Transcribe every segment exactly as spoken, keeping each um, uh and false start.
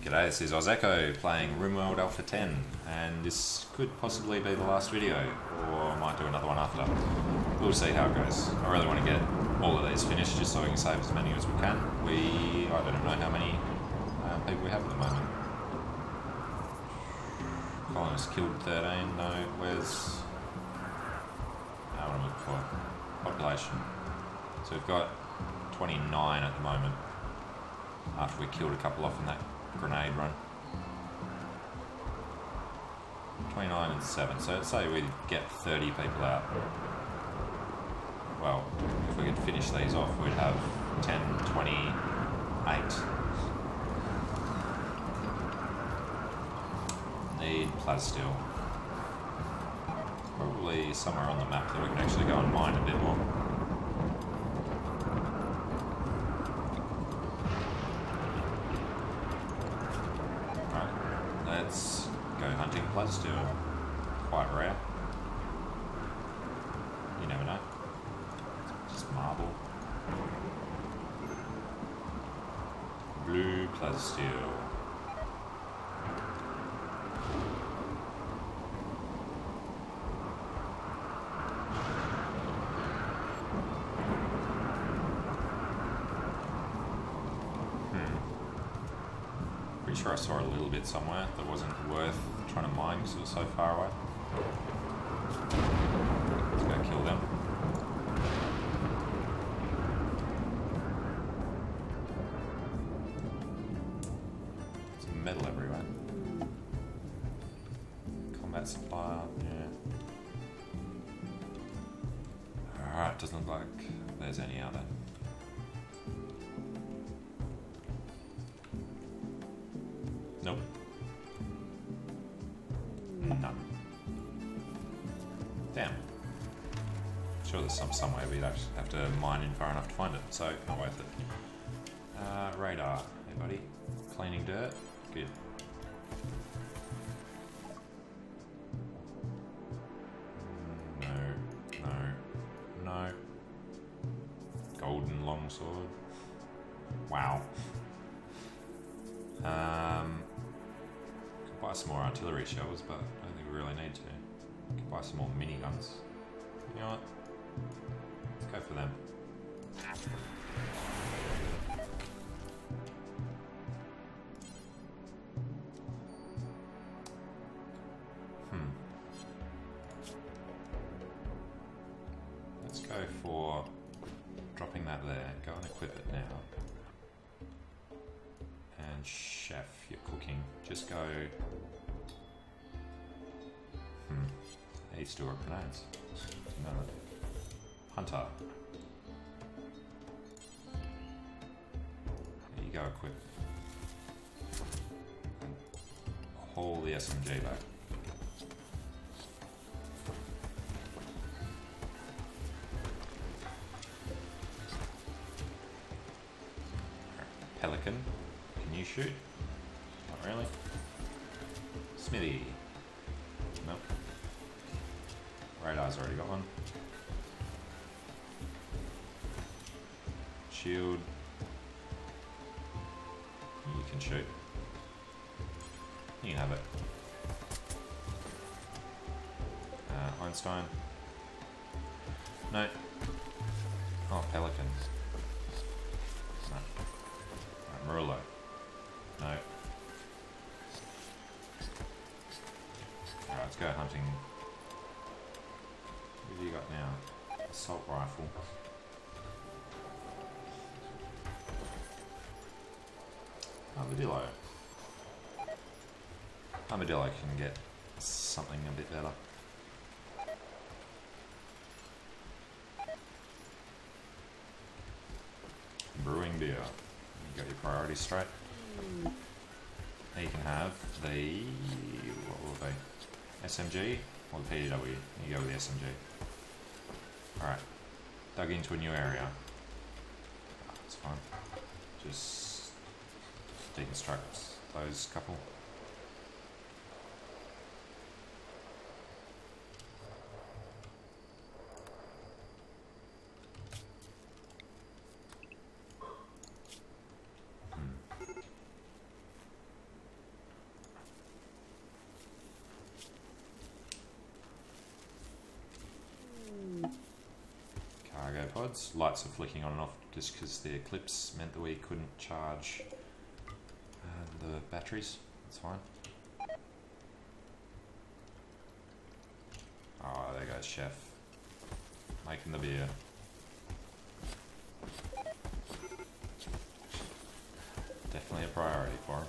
G'day, this is ausEcko playing RimWorld Alpha ten, and this could possibly be the last video, or I might do another one after that. We'll see how it goes. I really want to get all of these finished just so we can save as many as we can. We... I don't know how many uh, people we have at the moment. Colonists killed thirteen, no, where's... I want to look for population. So we've got twenty-nine at the moment, after we killed a couple off in that grenade run. twenty-nine and seven, so let's say we get thirty people out. Well, if we could finish these off, we'd have ten, twenty-eight. Need Plasteel. Probably somewhere on the map that we can actually go and mine a bit more. Let's go hunting Plasteel. Quite rare. You never know. Just marble. Blue Plasteel. Sure, I saw a little bit somewhere that wasn't worth trying to mine because it was so far away. Let's go kill them. There's metal everywhere. Combat supplier, yeah. Alright, doesn't look like there's any other. Nope. None. Damn. Sure there's some somewhere we'd actually have to mine in far enough to find it, so not worth it. Uh, radar. Hey buddy. Cleaning dirt. Good. No. No. No. Golden longsword. Wow. Um... Buy some more artillery shells, but I don't think we really need to. We can buy some more mini guns. You know what? Let's go for them. Hmm. Let's go for dropping that there. Go and equip it now. And chef, you're cooking. Just go. He still got grenades. No. Hunter. There you go, equip. And haul the S M G back. Pelican. Can you shoot? Not really. Smithy. Nope. Radar's already got one. Shield. You can shoot. You can have it. Uh, Einstein. No. Oh, Pelican. No. Uh, Marullo. No. Alright, let's go hunting. What have you got now? Assault rifle. Armadillo. Armadillo can get something a bit better. Brewing beer. You got your priorities straight. You can have the... what were they? S M G or the P D W. You go with the S M G. Alright, dug into a new area. That's fine. Just deconstruct those couple. Hmm. sides. Lights are flicking on and off just because the eclipse meant that we couldn't charge uh, the batteries. That's fine. Oh, there goes Chef. Making the beer. Definitely a priority for him.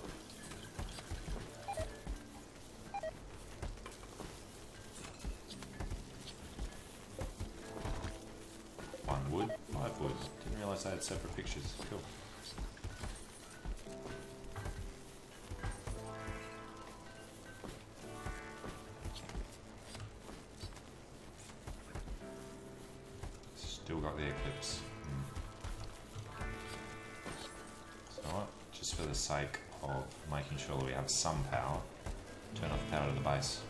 One wood, five wood. Didn't realise they had separate pictures. Cool. Sake of making sure that we have some power, turn off the power to the base.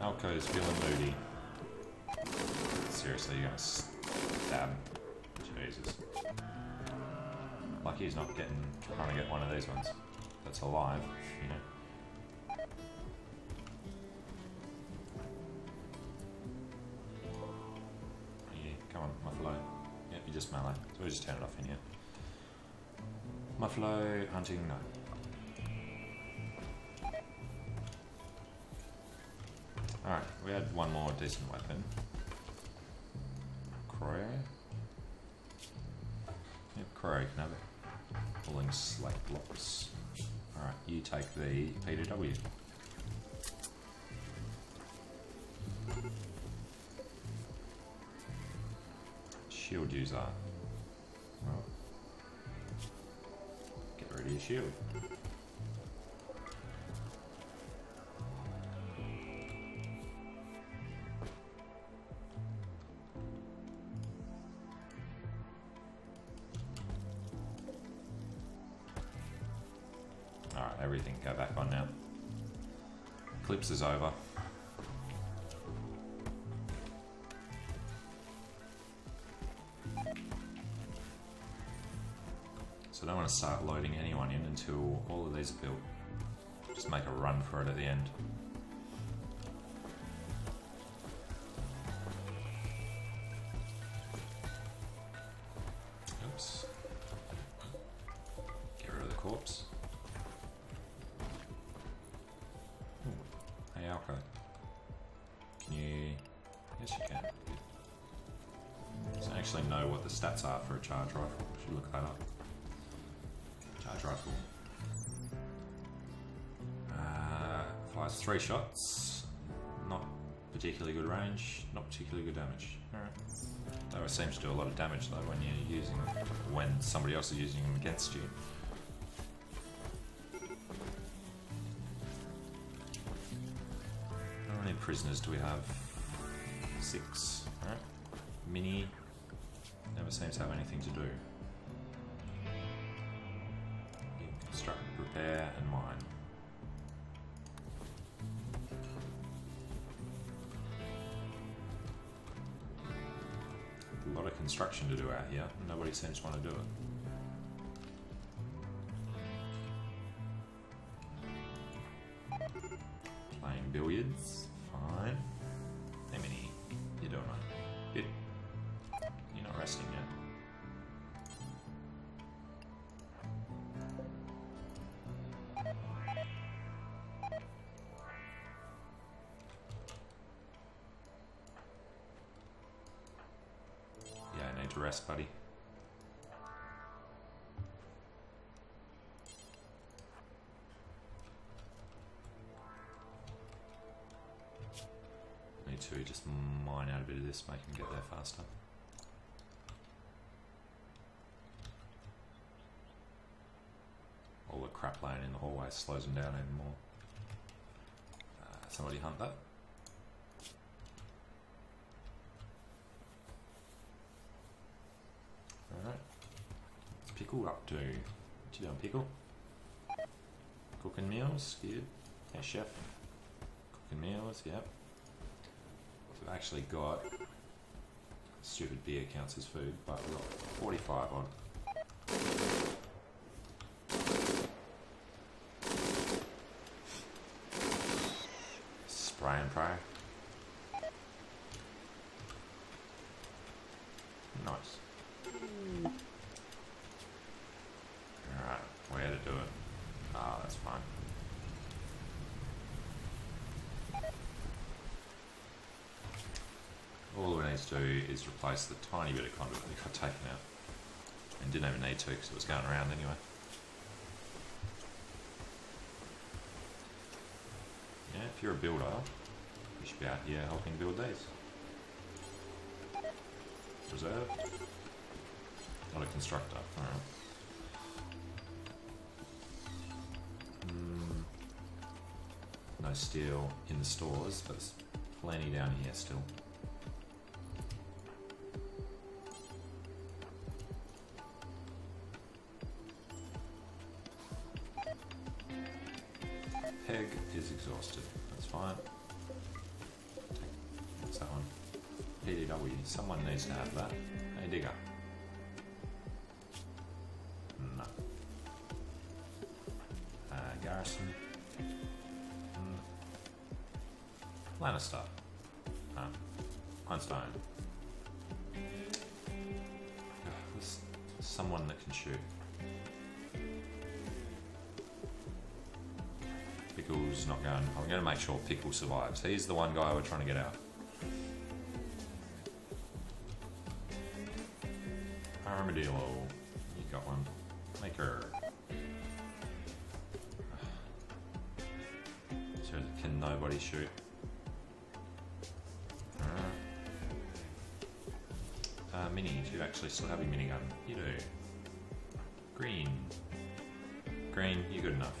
Alko is feeling moody. Seriously, you're gonna stab. Jesus. Lucky he's not getting, trying to get one of these ones that's alive, you know. Just melee, so we just turn it off in here. Muffalo hunting, no. Alright, we had one more decent weapon. Croy. Yep, Croy can have it. Pulling slate blocks. Alright, you take the P D W. Shield user. Well, get rid of your shield. Alright, everything go back on now. Eclipse is over. I don't want to start loading anyone in until all of these are built. Just make a run for it at the end. Oops. Get rid of the corpse. Ooh. Hey Alko. Can you... Yes you can. So I actually know what the stats are for a charge rifle. Should look that up. Charge rifle. Uh, fires three shots. Not particularly good range, not particularly good damage. Alright. Though it seems to do a lot of damage though when you're using them, when somebody else is using them against you. How many prisoners do we have? Six. Alright. Mini never seems to have anything to do. There and mine. A lot of construction to do out here. Nobody seems to want to do it. Playing billiards, fine. Hey Minnie, you're doing right. Good. You're not resting yet. Rest, buddy. Need to just mine out a bit of this, make him get there faster. All the crap laying in the hallway slows him down even more. Uh, somebody hunt that. Pickle up to. What you doing, Pickle? Cooking meals, good. Hey Chef. Cooking meals, yep. So we've actually got stupid beer counts as food, but we've got forty-five on. Nice. Alright, where to do it? Ah, oh, that's fine. All it needs to do is replace the tiny bit of conduit that got taken out. And didn't even need to because it was going around anyway. Yeah, if you're a builder, you should be out here helping build these. Reserved. Not a constructor, alright. Mm, no steel in the stores, but there's plenty down here still. Peg is exhausted, that's fine. What's that one? P D W, someone needs to have that. Hey digger. No. Uh, Garrison. Mm. Lannister. No. Einstein. There's someone that can shoot. Pickle's not going. I'm going to make sure Pickle survives. He's the one guy we're trying to get out. Armadillo. You got one. Make her. So can nobody shoot? Uh, mini. Do you actually still have a minigun? You do. Green. Green, you're good enough.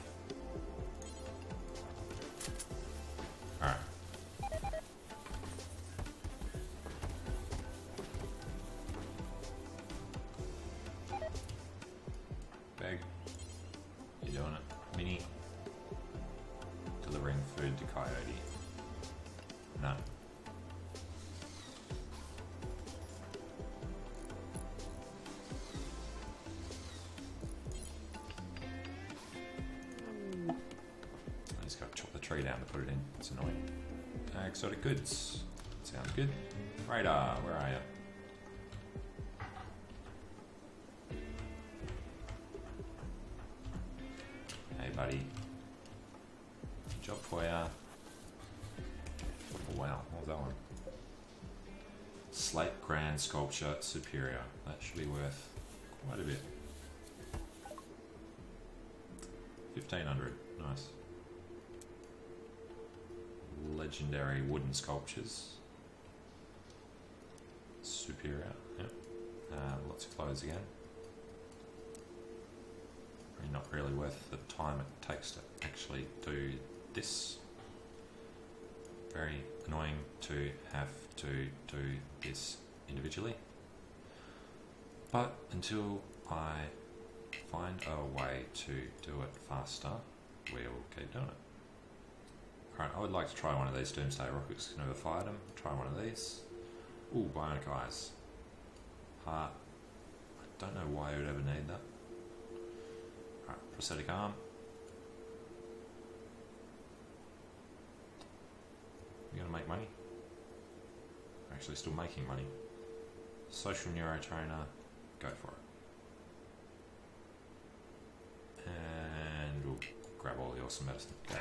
Tree down to put it in. It's annoying. Uh, exotic goods. Sounds good. Radar, where are you? Hey, buddy. Good job for ya. Oh, wow, what was that one? Slate Grand Sculpture Superior. That should be worth quite a bit. fifteen hundred. Nice. Legendary wooden sculptures. Superior, yep. Uh, lots of clothes again. Probably not really worth the time it takes to actually do this. Very annoying to have to do this individually. But until I find a way to do it faster, we will keep doing it. Alright, I would like to try one of these Doomsday rockets. Can never fire them. Try one of these. Ooh, bionic eyes. Heart. I don't know why I would ever need that. Alright, prosthetic arm. We're gonna make money. We're actually still making money. Social neuro trainer. Go for it. And we'll grab all the awesome medicine. Go.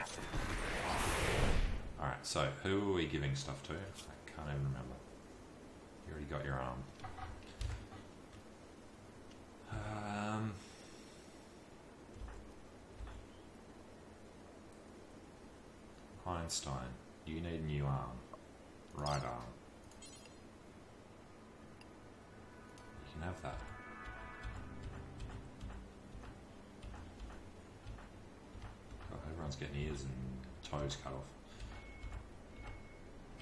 Alright, so who are we giving stuff to? I can't even remember. You already got your arm. Um, Einstein, you need a new arm. Right arm. You can have that. God, everyone's getting ears and toes cut off.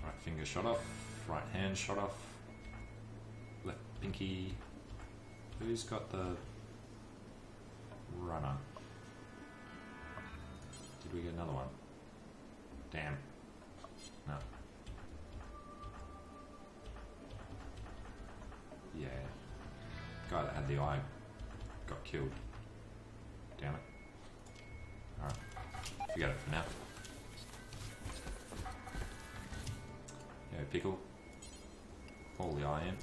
Right finger shot off, right hand shot off, left pinky. Who's got the runner? Did we get another one? Damn. No. Yeah. Guy that had the eye got killed. Damn it. Alright. Forget it for now. Pickle, pull the eye in.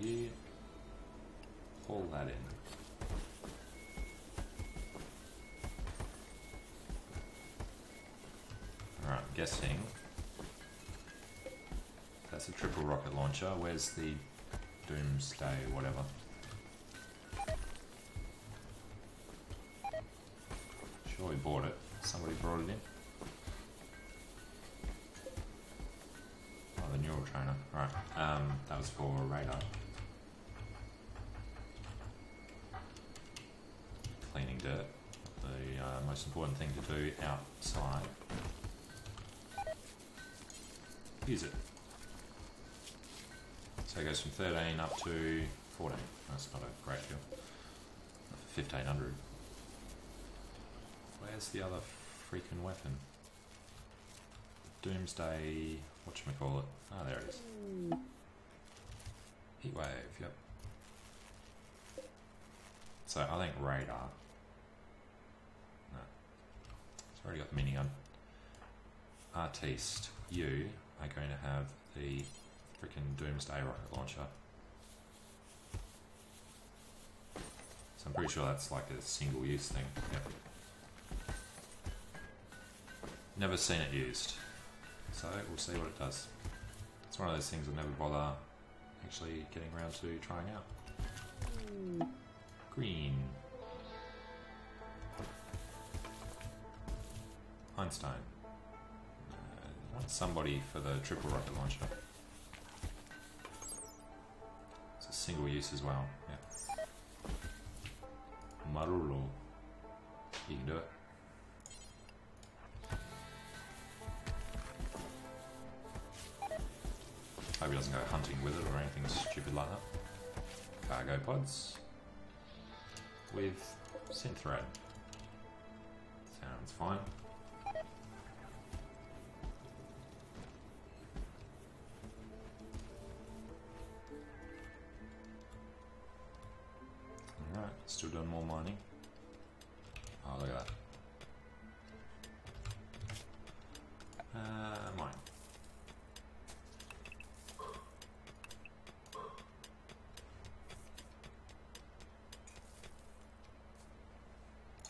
you pull that in. Alright, I'm guessing that's a triple rocket launcher. Where's the doomsday, whatever? Sure, we bought it. Somebody brought it in. Oh, the neural trainer. Alright, um, that was for radar. Cleaning dirt. The uh, most important thing to do outside. Use it. So it goes from thirteen up to fourteen. That's not a great deal. fifteen hundred. Where's the other freaking weapon? Doomsday, whatchamacallit? Ah, there it is. Heatwave, yep. So I think radar. No. It's already got the minigun. Artiste, you are going to have the freaking Doomsday rocket launcher. So I'm pretty sure that's like a single use thing. Yep. Never seen it used. So we'll see what it does. It's one of those things I'll never bother actually getting around to trying out. Green. Einstein. Somebody for the triple rocket launcher. It's a single use as well. Yeah. Marullo. You can do it. Hope he doesn't go hunting with it or anything stupid like that. Cargo pods with Synthread. Sounds fine. Still doing more mining. Oh, look at that. Uh, mine.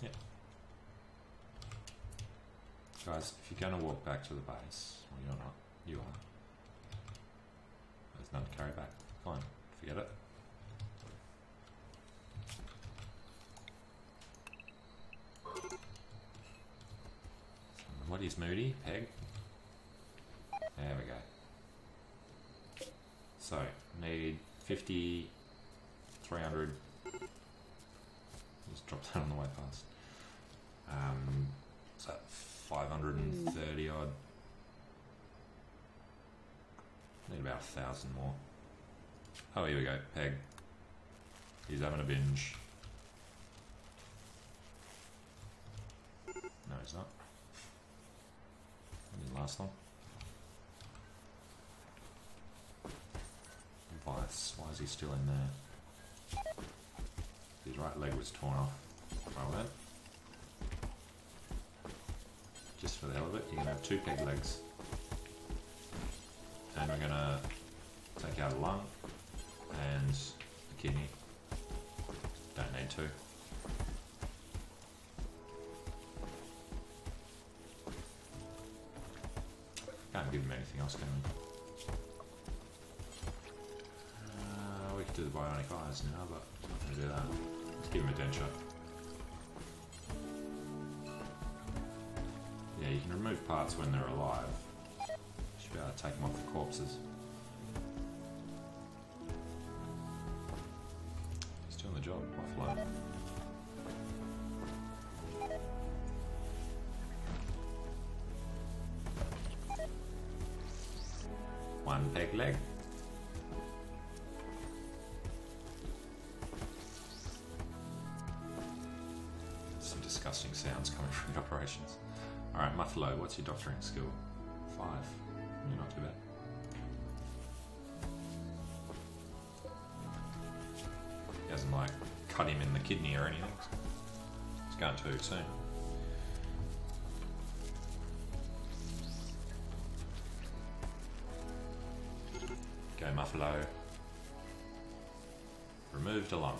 Yeah. Guys, if you're going to walk back to the base, well, you're not. You are. There's none to carry back. Fine. Forget it. What is Moody? Peg? There we go. So, need fifty, three hundred. Just drop that on the way past. Um, is that five hundred thirty odd? Need about a thousand more. Oh, here we go. Peg. He's having a binge. No, he's not. Didn't last long. Vice, why is he still in there? His right leg was torn off. Roll that. Just for the hell of it, you're gonna have two peg legs. And we're gonna take out a lung and a kidney. Don't need two. Can't give him anything else, can we? Uh, we could do the bionic eyes now, but I'm not going to do that. Let's give him a denture. Yeah, you can remove parts when they're alive. Should be able to take them off the corpses. He's doing the job, Muffalo. One peg leg. Some disgusting sounds coming from the operations. Alright, Muffalo, what's your doctoring skill? Five. You're not too bad. He hasn't like cut him in the kidney or anything. It's going too soon. Go Muffalo. Removed a lump.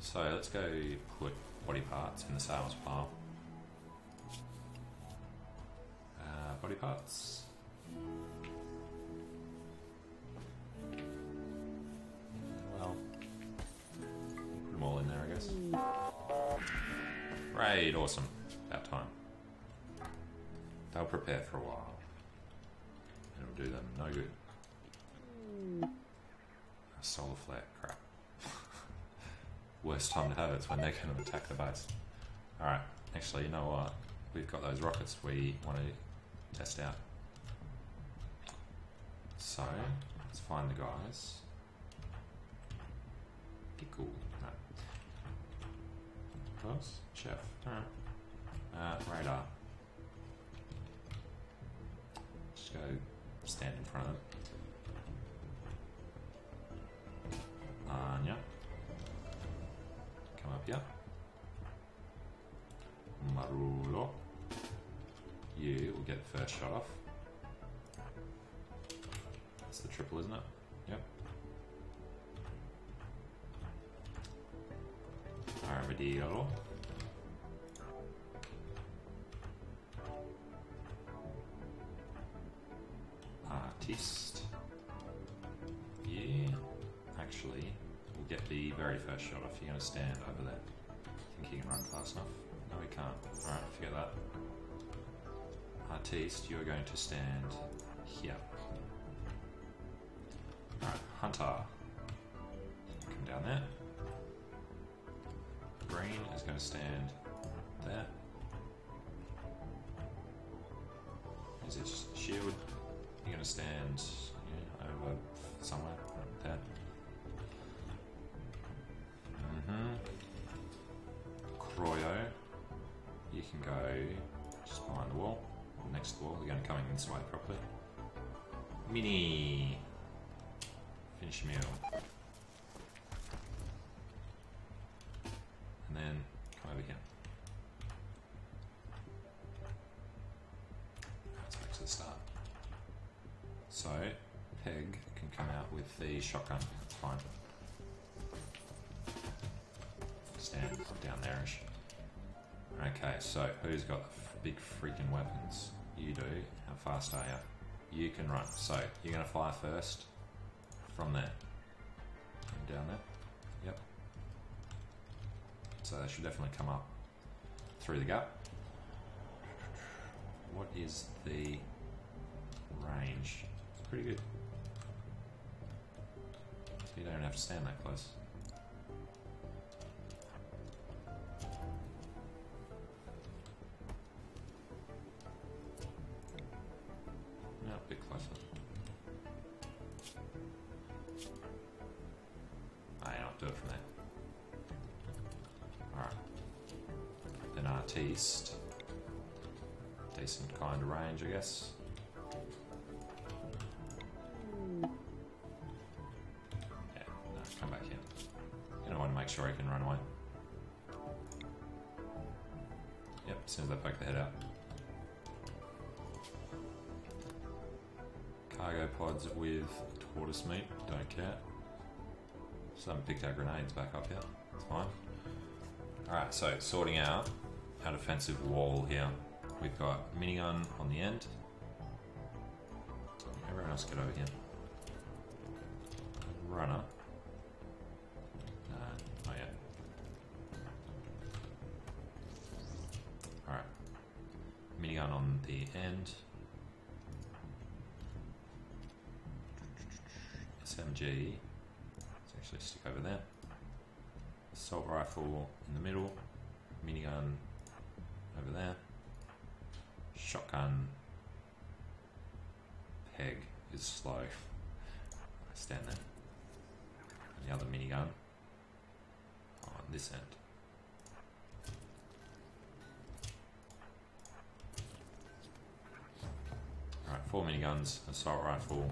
So let's go put body parts in the sales pile. Uh, body parts. Well, put them all in there, I guess. Great, awesome. About time. They'll prepare for a while. It'll do them no good. A solar flare, crap. Worst time to have it's when they're going to attack the base. Alright, actually, you know what? We've got those rockets we want to test out. So, let's find the guys. Pickle. No. What else? Chef. Alright. Uh, radar. Just go stand in front of it. Lanya. Come up here. Marullo. You will get the first shot off. That's the triple, isn't it? Yep. Armadillo. Artiste. Yeah. Actually, we'll get the very first shot off. You're going to stand over there. Think you can run fast enough? No, we can't. Alright, forget that. Artiste, you're going to stand here. Alright, Hunter. Come down there. Green is going to stand there. Is it shield? You're going to stand yeah, over somewhere like that. Mm-hmm. Kroyo, you can go just behind the wall, next to the wall. You're going to come in this way properly. Mini. Finish meal. And then come over here. Let's back to the start. So, Peg can come out with the shotgun, it's fine. Stand down there-ish. Okay, so who's got the big freaking weapons? You do. How fast are you? You can run. So, you're going to fly first from there. Come down there. Yep. So they should definitely come up through the gap. What is the range? Pretty good. So you don't have to stand that close. No, a bit closer. I don't do it from there. Alright. Then Artiste. Decent kind of range, I guess. Sure, I can run away. Yep, as soon as I poke the head out. Cargo pods with tortoise meat, don't care. Just haven't picked our grenades back up yet, it's fine. Alright, so sorting out our defensive wall here. We've got minigun on the end. Everyone else get over here. Runner. On the end. S M G. Let's actually stick over there. Assault rifle in the middle. Minigun over there. Shotgun. Peg is slow. I stand there. And the other minigun on this end. Four miniguns, assault rifle, a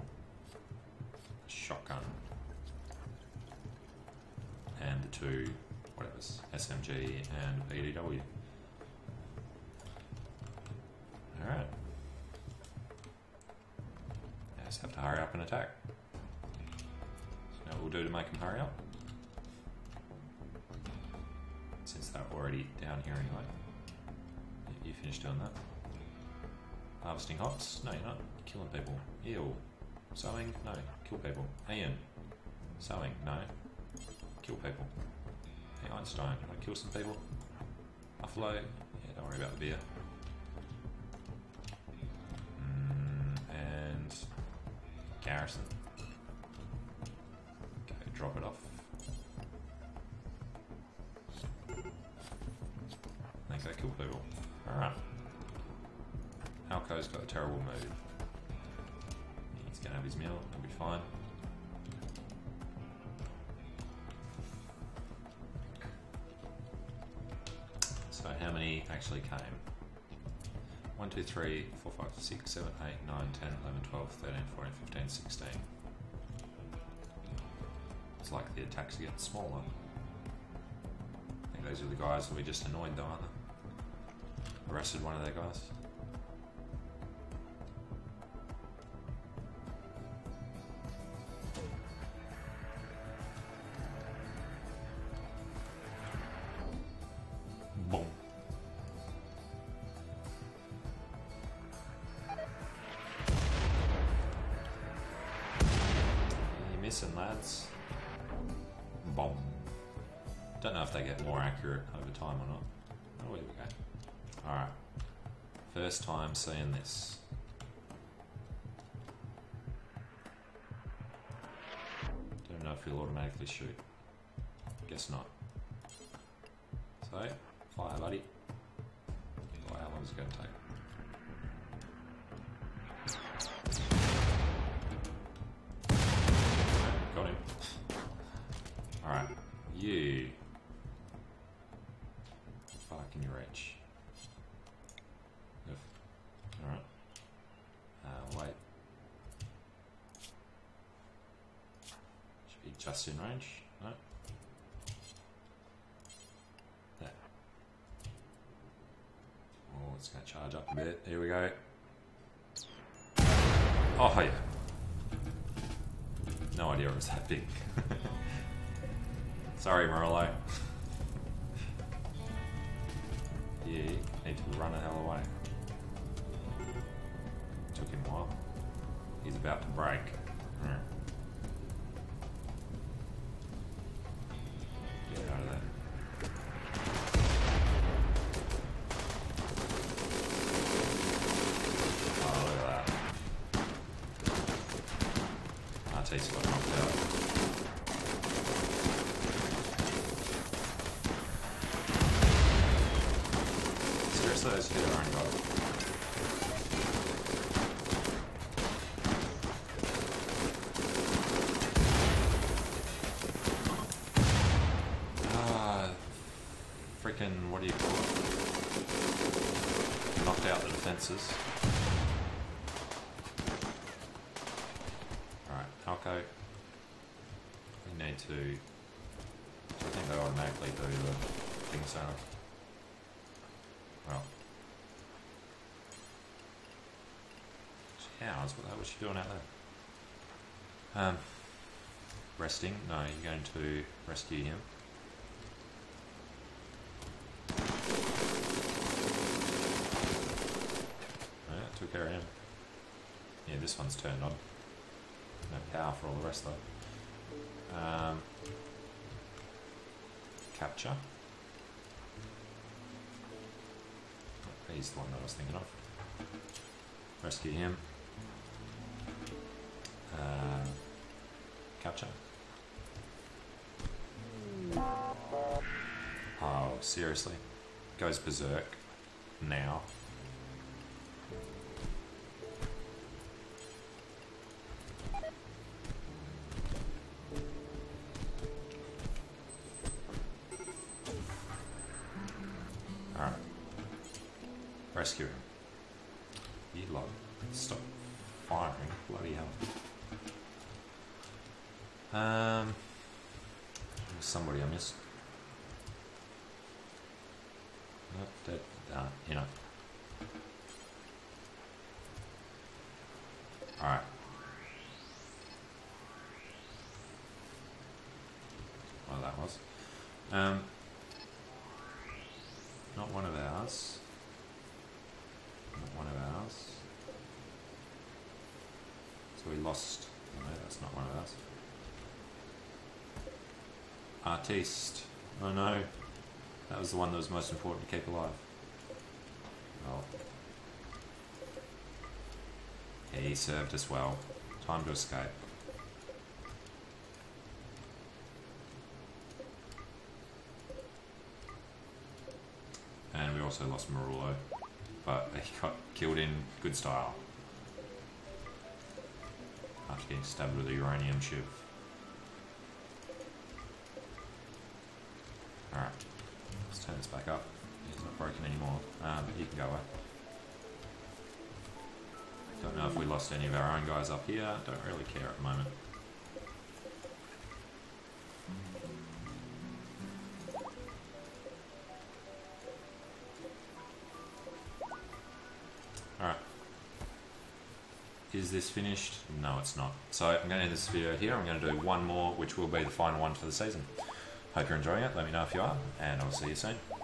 shotgun, and the two, whatever, S M G and P D W. have to hurry up and attack. So now what we'll do to make them hurry up, since they're already down here anyway. You finished doing that. Harvesting hops? No, you're not. Killing people. Eel. Sowing? No. Kill people. Ian. Sowing? No. Kill people. Hey, Einstein. You want to kill some people? Muffalo? Yeah, don't worry about the beer. Mm, and... Garrison. Okay, drop it off. I think they killed people. Alright. Alko's got a terrible mood. He's gonna have his meal, it'll be fine. So how many actually came? one, two, three, four, five, six, seven, eight, nine, ten, eleven, twelve, thirteen, fourteen, fifteen, sixteen. It's like the attacks are getting smaller. I think those are the guys that we just annoyed though, aren't they? Arrested one of their guys. Missing, lads. Bomb. Don't know if they get more accurate over time or not. Oh, here we go. Alright. First time seeing this. Don't know if he'll automatically shoot. Guess not. So, fire, buddy. Oh, how long is it going to take? You. How far can you reach? Alright. Uh, wait. Should be just in range. No? There. Oh, it's going to charge up a bit. Here we go. Oh, yeah. No idea it was that big. Sorry, Marullo. You need to run the hell away. Took him a while. He's about to break. Mm. Get out of that. Oh, look at that. Artiste got knocked out. Those who are involved. Ah, freaking, what do you call it? Knocked out the defences. Alright, Alko. We need to. I think they automatically do the thing, so. Well. Hours, what the hell was she doing out there? Um, resting? No, you're going to rescue him. Yeah, took care of him. Yeah, this one's turned on. No power for all the rest though. Um, capture. He's the one that I was thinking of. Rescue him. Uh, capture. Oh, seriously. Goes berserk. Now. Alright. Rescue him. You lot. Stop firing. Bloody hell. Um, somebody I missed. Nope, that, uh, you know. Alright. that was. Um, not one of ours. Not one of ours. So we lost. No, that's not one of ours. Artiste. Oh no. That was the one that was most important to keep alive. Well. He served us well. Time to escape. And we also lost Marullo, but he got killed in good style after getting stabbed with a uranium shiv. Alright, let's turn this back up. It's not broken anymore, uh, but you can go away. Don't know if we lost any of our own guys up here. Don't really care at the moment. Alright. Is this finished? No, it's not. So I'm going to end this video here. I'm going to do one more, which will be the final one for the season. Hope you're enjoying it. Let me know if you are, and I'll see you soon.